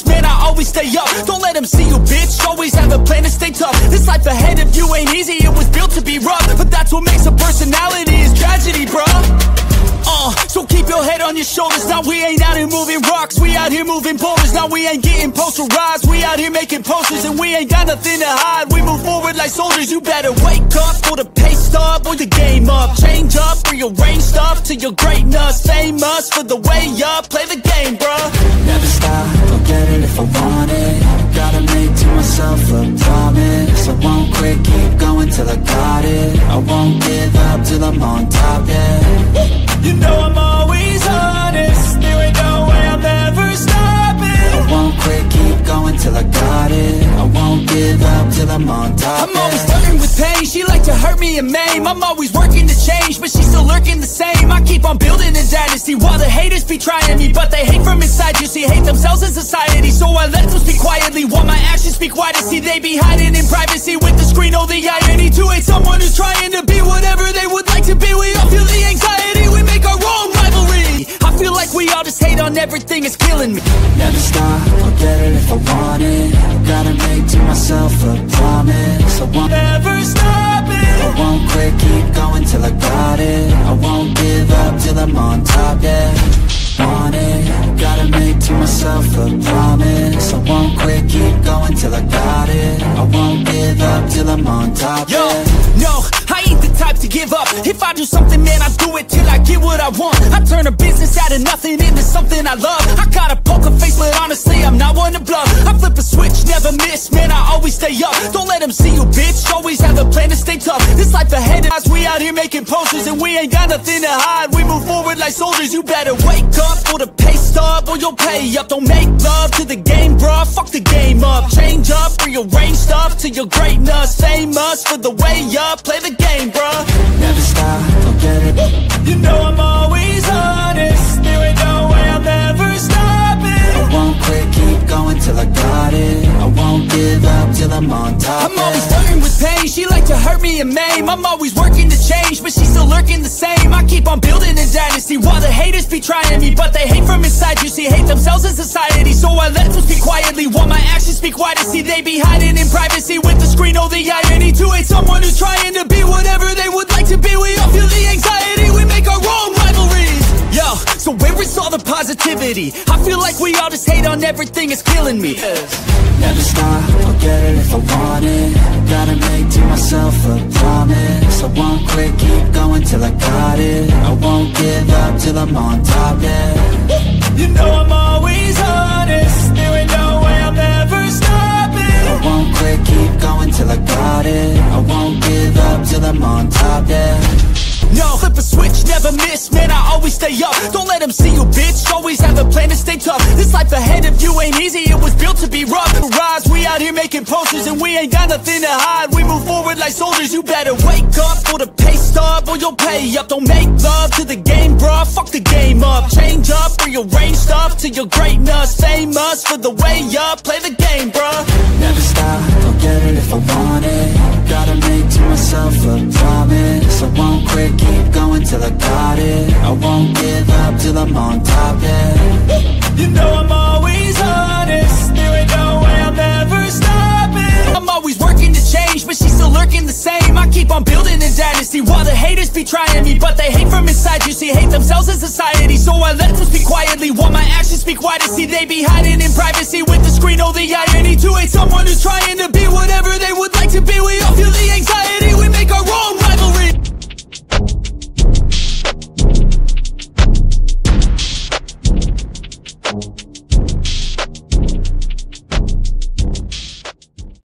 honest man, I always stay up. Don't let them see you, bitch, always have a plan to stay tough. This life ahead of you ain't easy, it was built to be rough. But that's what makes a personality is tragedy, bruh. So keep your head on your shoulders. Now we ain't out here moving rocks, we out here moving boulders. Now we ain't getting posterized, we out here making posters. And we ain't got nothing to hide, we move forward like soldiers. You better wake up for the pay stub or the game up. Change up, rearrange stuff to your greatness. Famous for the way up, play the game, bruh. Never stop, don't get it if I want it. Gotta make to myself a promise. I won't quit, keep going till I got it. I won't give up till I'm on top, yeah. You know I'm always honest, there ain't no way I'm ever stopping. I won't quit, keep going till I got it. I won't give up till I'm on top. I'm always flirting with pain, she like to hurt me and maim. I'm always working to change, but she's still lurking the same. I keep on building a dynasty while the haters be trying me. But they hate from inside, you see, hate themselves in society. So I let them speak quietly while my actions speak wider. See, they be hiding in privacy with the screen, oh the irony. To hate someone who's trying to be whatever they would like to be. We all feel the anxiety, we make our own rivalry. I feel like we all just hate on everything, it's killing me. Never stop, I'll get it if I want it. Gotta make to myself a promise. I won't ever stop it. I won't quit, keep going till I got it. I won't give up till I'm on top, yeah. Want it, gotta make to myself a promise. I won't quit, keep going till I got it. I won't give up till I'm on top, yeah. Yo, no, I ain't the type to give up. If I do something, man, I do it till I get what I want. I turn a business out of nothing into something I love. I got a poker face, but honestly, I'm not one to bluff. I flip a switch, never miss, man, I always stay up. Don't let them see you, bitch, always have a plan to stay tough. This life ahead of us, we out here making posters. And we ain't got nothing to hide, we move forward like soldiers. You better wake up for the pay stub or you'll pay up. Don't make love to the game, bruh, fuck the game up. Change up, rearrange stuff to your greatness. Famous for the way up, play the game, bruh. Never stop, don't get it. You know I'm always honest, there ain't no way I'm ever stopping. I won't quit, keep going till I got it. I won't give up till I'm on top. I'm always flirting with pain, she like to hurt me and maim. I'm always working to change, but she's still lurking the same. I keep on building a dynasty while the haters be trying me. But they hate from inside, you see, hate themselves in society. So I let them speak quietly while my actions speak wider. See, they be hiding in privacy with the screen, oh the irony. To hate someone who's trying to be whatever they would like to be. We all feel the anxiety, we make our own rivalries. Yo, so where is all the positivity? I feel like we all just hate on everything, it's killing me. Never stop, I'll get it if I want it. Gotta make to myself a promise. I won't quit, keep going till I got it. I won't give up till I'm on top, yeah. You know I'm always honest, there ain't no way I'm ever stopping. I won't quit, keep going till I got it. I won't give up till I'm on top, yeah. No, flip a switch, never miss, man, I always stay up. Don't let them see you, bitch, always have a plan to stay tough. This life ahead of you ain't easy, it was built to be rough. Rise, we out here making posters, and we ain't got nothing to hide. We move forward like soldiers, you better wake up for the pay stub or you'll pay up. Don't make love to the game, bruh, fuck the game up. Change up, rearrange stuff to your greatness. Famous for the way up, play the game, bruh. Never stop, I'll get it if I want it. Gotta make to myself a promise. I won't quit, keep going till I got it. I won't give up till I'm on top, yeah. You know I'm always honest, there ain't no way I'm ever stopping. I'm always working to change, but she's still lurking the same. I keep on building a dynasty while the haters be trying me. But they hate from inside, you see, hate themselves in society. So I let them speak quietly while my actions speak wider. See, they be hiding in privacy with the screen, oh the eye.